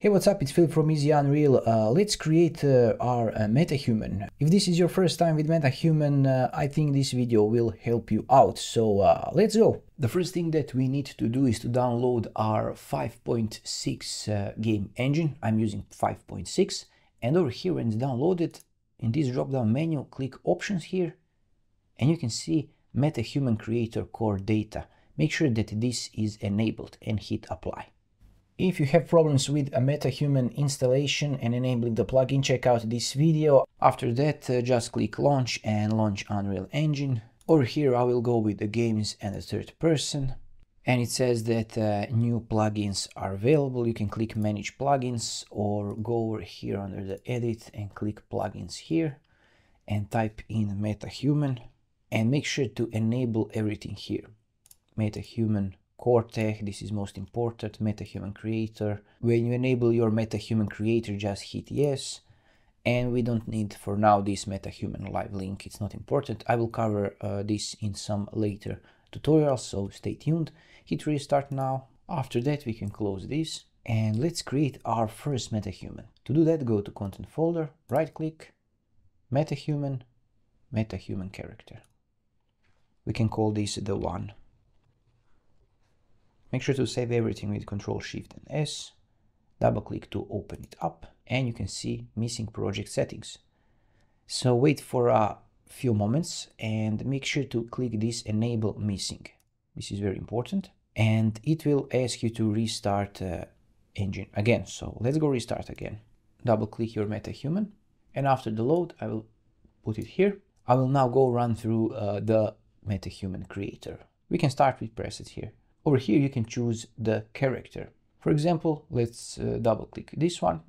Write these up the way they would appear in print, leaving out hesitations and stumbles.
Hey, what's up? It's Phil from Easy Unreal. Let's create our MetaHuman. If this is your first time with MetaHuman, I think this video will help you out. So let's go. The first thing that we need to do is to download our 5.6 game engine. I'm using 5.6, and over here when it's downloaded, in this drop-down menu, click Options here, and you can see MetaHuman Creator Core Data. Make sure that this is enabled and hit Apply. If you have problems with a MetaHuman installation and enabling the plugin, check out this video. After that, just click Launch and launch Unreal Engine. Over here I will go with the games and the third person. And it says that new plugins are available. You can click Manage Plugins or go over here under the Edit and click Plugins here. And type in MetaHuman. And make sure to enable everything here. MetaHuman Core Tech, this is most important, MetaHuman Creator. When you enable your MetaHuman Creator, just hit yes. And we don't need for now this MetaHuman live link, it's not important. I will cover this in some later tutorials, so stay tuned. Hit Restart now. After that we can close this. And let's create our first MetaHuman. To do that, go to Content folder, right click, MetaHuman, MetaHuman Character. We can call this the one. Make sure to save everything with Ctrl, Shift and S. Double click to open it up and you can see missing project settings. So wait for a few moments and make sure to click this enable missing. This is very important and it will ask you to restart engine again. So let's go restart again. Double click your MetaHuman and after the load I will put it here. I will now go run through the MetaHuman creator. We can start with presets here. Over here you can choose the character. For example, let's double click this one.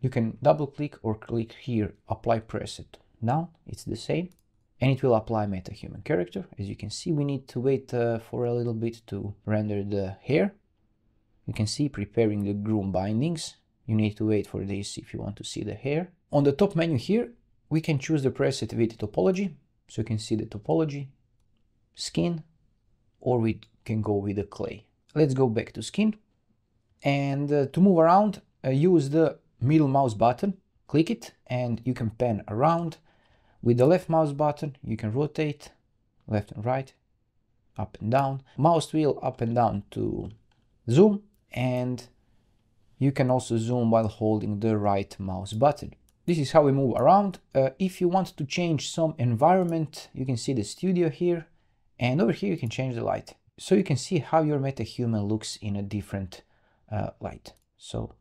You can double click or click here, apply preset. Now it's the same and it will apply MetaHuman character. As you can see, we need to wait for a little bit to render the hair. You can see preparing the groom bindings. You need to wait for this if you want to see the hair. On the top menu here, we can choose the preset with topology. So you can see the topology, skin, or we can go with the clay. Let's go back to skin. And to move around, use the middle mouse button, click it, and you can pan around. With the left mouse button, you can rotate left and right, up and down. Mouse wheel up and down to zoom, and you can also zoom while holding the right mouse button. This is how we move around. If you want to change some environment, you can see the studio here. And over here you can change the light. So you can see how your MetaHuman looks in a different light. So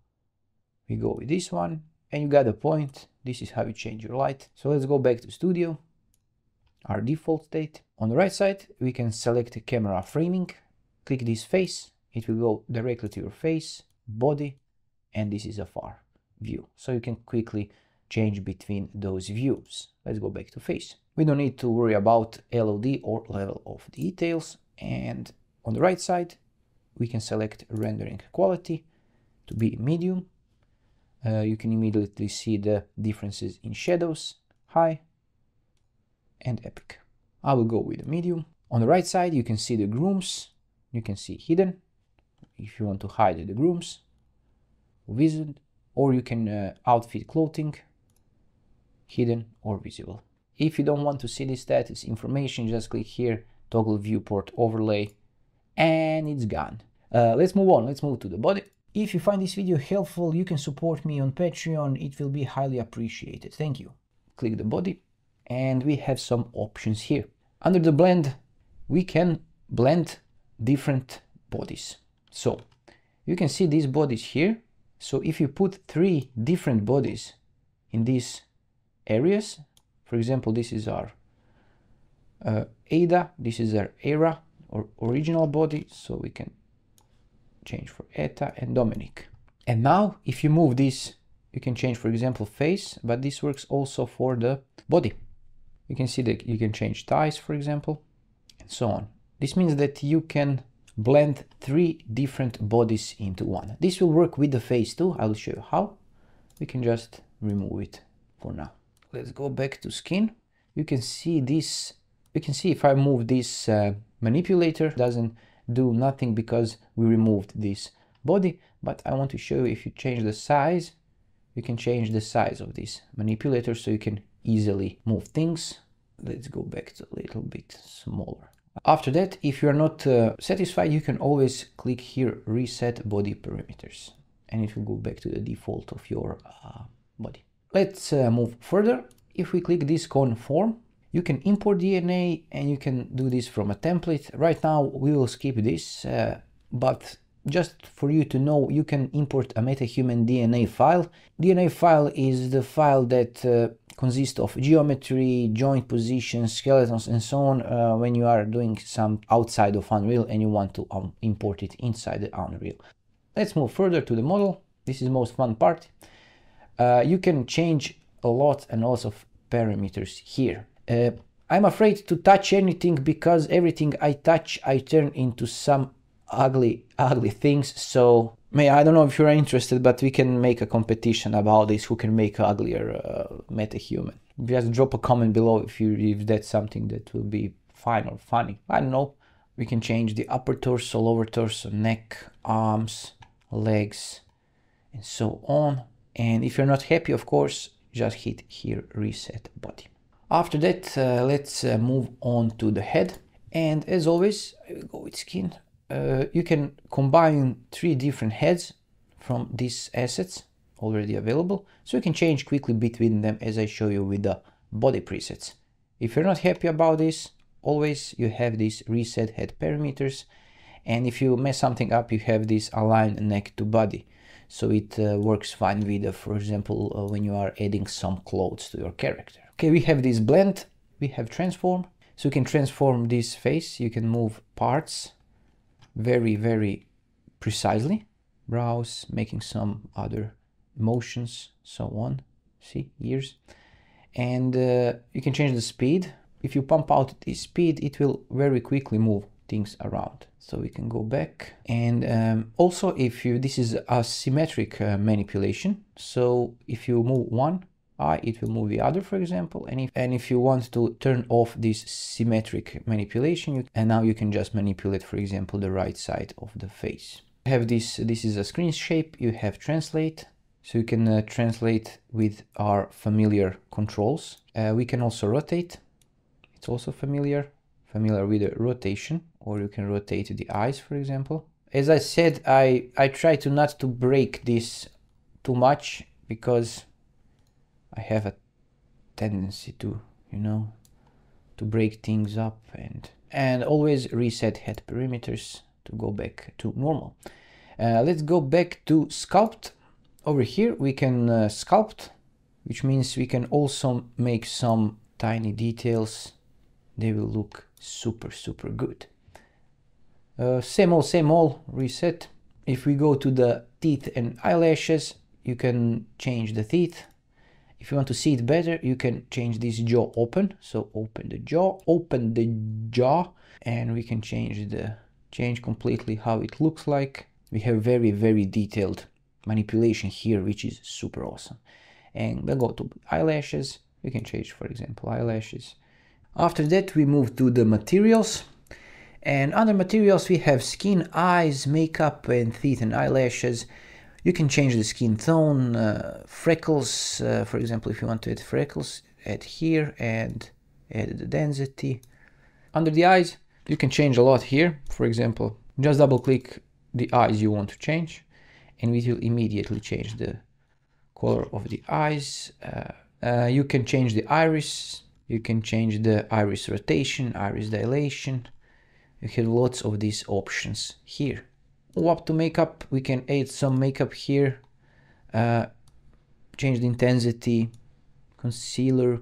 we go with this one and you got the point. This is how you change your light. So let's go back to studio, our default state. On the right side, we can select the camera framing, click this face. It will go directly to your face, body, and this is a far view. So you can quickly change between those views. Let's go back to face. We don't need to worry about LOD or level of details. And on the right side, we can select rendering quality to be medium. You can immediately see the differences in shadows, high and epic. I will go with medium. On the right side, you can see the grooms. You can see hidden if you want to hide the grooms, wizard, or you can outfit clothing, hidden or visible. If you don't want to see the status information, just click here, toggle viewport overlay, and it's gone. Let's move on, let's move to the body. If you find this video helpful, you can support me on Patreon, it will be highly appreciated, thank you. Click the body, and we have some options here. Under the blend, we can blend different bodies. So, you can see these bodies here. So if you put three different bodies in these areas, for example, this is our Ada, this is our Era or original body, so we can change for Eta and Dominic. And now if you move this, you can change, for example, face, but this works also for the body. You can see that you can change thighs, for example, and so on. This means that you can blend three different bodies into one. This will work with the face too, I will show you how. We can just remove it for now. Let's go back to skin. You can see this. You can see if I move this manipulator, doesn't do nothing because we removed this body, but I want to show you if you change the size, you can change the size of these manipulators so you can easily move things. Let's go back to a little bit smaller. After that, if you're not satisfied, you can always click here, reset body parameters, and it will go back to the default of your body. Let's move further. If we click this conform, you can import DNA and you can do this from a template. Right now, we will skip this, but just for you to know, you can import a MetaHuman DNA file. DNA file is the file that consists of geometry, joint positions, skeletons, and so on when you are doing some outside of Unreal and you want to import it inside the Unreal. Let's move further to the model. This is the most fun part. You can change a lot and lots of parameters here. I'm afraid to touch anything because everything I touch, I turn into some ugly things. So I don't know if you're interested, but we can make a competition about this, who can make an uglier MetaHuman. Just drop a comment below if that's something that will be fine or funny. I don't know. We can change the upper torso, lower torso, neck, arms, legs, and so on. And if you're not happy, of course, just hit here, reset body. After that, let's move on to the head. And as always, I will go with skin. You can combine three different heads from these assets already available. So you can change quickly between them as I show you with the body presets. If you're not happy about this, always you have these reset head parameters. And if you mess something up, you have this align neck to body. So it works fine with, for example, when you are adding some clothes to your character. Okay, we have this blend, we have transform. So you can transform this face, you can move parts very precisely. Brows, making some other motions, so on. See, ears. And you can change the speed. If you pump out the speed, it will very quickly move things around. So we can go back. And also, if you, this is a symmetric manipulation. So if you move one eye, it will move the other, for example. And if you want to turn off this symmetric manipulation, and now you can just manipulate, for example, the right side of the face. You have this, this is a screen shape. You have translate. So you can translate with our familiar controls. We can also rotate. It's also familiar with the rotation, or you can rotate the eyes, for example. As I said, I try to not to break this too much because I have a tendency to, you know, to break things up, and always reset head parameters to go back to normal. Let's go back to sculpt. Over here we can sculpt, which means we can also make some tiny details. They will look super good. Same old reset. If we go to the teeth and eyelashes, you can change the teeth. If you want to see it better, you can change this jaw open. So open the jaw, and we can change completely how it looks like. We have very detailed manipulation here, which is super awesome. And we'll go to eyelashes. We can change, for example, eyelashes. After that, we move to the materials, and under materials we have skin, eyes, makeup, and teeth and eyelashes. You can change the skin tone, freckles, for example, if you want to add freckles, add here and add the density. Under the eyes, you can change a lot here. For example, just double click the eyes you want to change, and it will immediately change the color of the eyes. You can change the iris. You can change the iris rotation, iris dilation. You have lots of these options here. Move up to makeup. We can add some makeup here. Change the intensity, concealer,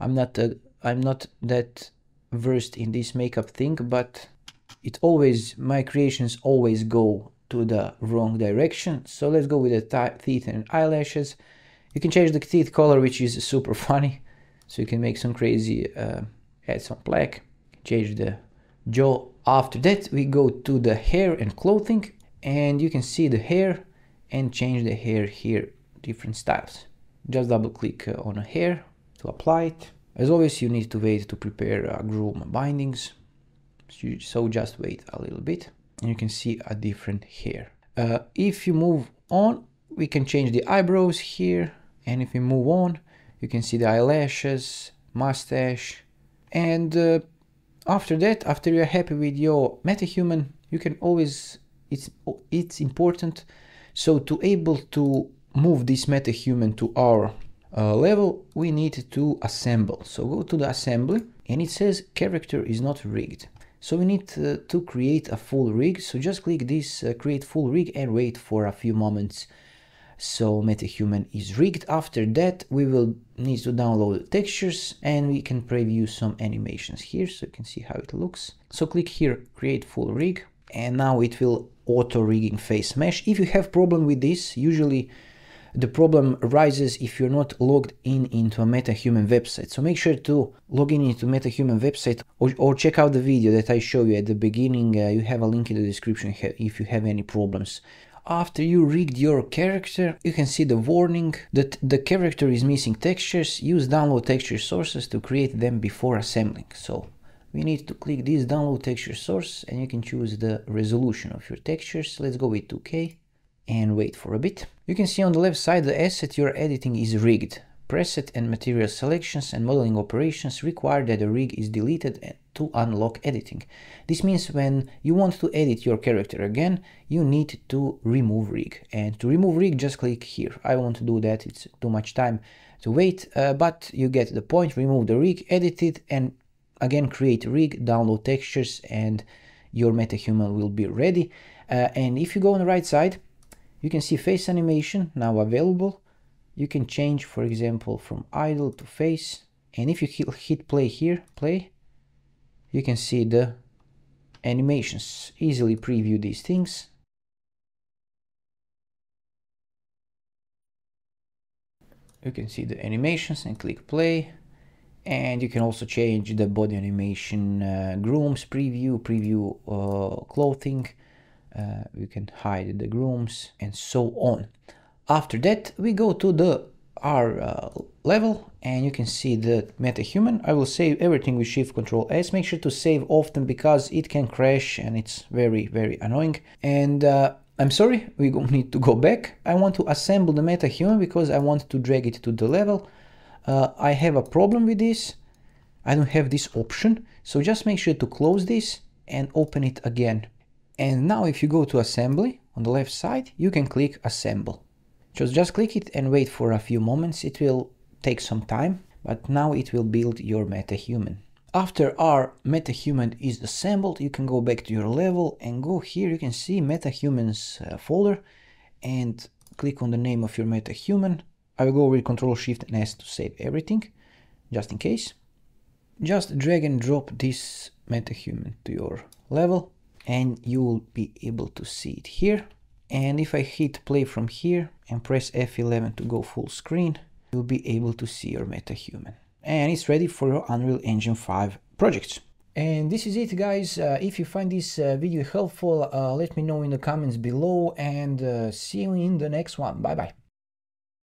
I'm not that versed in this makeup thing, but it always, my creations always go to the wrong direction. So let's go with the teeth and eyelashes. You can change the teeth color, which is super funny. So you can make some crazy, add some black, change the jaw. After that, we go to the hair and clothing, and you can see the hair and change the hair here, different styles. Just double click on a hair to apply it. As always, you need to wait to prepare groom bindings. So just wait a little bit, and you can see a different hair. If you move on, we can change the eyebrows here, and if we move on, you can see the eyelashes, mustache, and after that, after you're happy with your MetaHuman, you can always, it's important, so to able to move this MetaHuman to our level, we need to assemble. So go to the assembly, and it says character is not rigged. So we need to create a full rig, so just click this create full rig and wait for a few moments. So MetaHuman is rigged. After that, we will need to download textures and we can preview some animations here, so you can see how it looks. So click here, create full rig, and now it will auto rigging face mesh. If you have problem with this, usually the problem arises if you're not logged in into a MetaHuman website. So make sure to log in into MetaHuman website, or check out the video that I show you at the beginning. You have a link in the description if you have any problems. After you rigged your character, you can see the warning that the character is missing textures. Use download texture sources to create them before assembling. So we need to click this download texture source and you can choose the resolution of your textures. Let's go with 2K and wait for a bit. You can see on the left side the asset you're editing is rigged. Preset and material selections and modeling operations require that the rig is deleted to unlock editing. This means when you want to edit your character again, you need to remove rig. And to remove rig, just click here. I won't do that, it's too much time to wait, but you get the point. Remove the rig, edit it, and again create rig, download textures, and your MetaHuman will be ready. And if you go on the right side, you can see face animation now available. You can change, for example, from idle to face, and if you hit play here, play, you can see the animations. Easily preview these things. You can see the animations and click play, and you can also change the body animation, grooms, preview clothing, you can hide the grooms and so on. After that, we go to our level and you can see the MetaHuman. I will save everything with Shift-Control-S. Make sure to save often because it can crash and it's very, very annoying. And I'm sorry, we need to go back. I want to assemble the MetaHuman because I want to drag it to the level. I have a problem with this. I don't have this option. So just make sure to close this and open it again. And now if you go to assembly on the left side, you can click assemble. Just click it and wait for a few moments. It will take some time, but now it will build your MetaHuman. After our MetaHuman is assembled, you can go back to your level and go here. You can see MetaHuman's folder and click on the name of your MetaHuman. I will go with Ctrl-Shift-S to save everything, just in case. Just drag and drop this MetaHuman to your level and you will be able to see it here. And if I hit play from here and press F11 to go full screen, you'll be able to see your MetaHuman. And it's ready for your Unreal Engine 5 projects. And this is it, guys. If you find this video helpful, let me know in the comments below and see you in the next one. Bye-bye.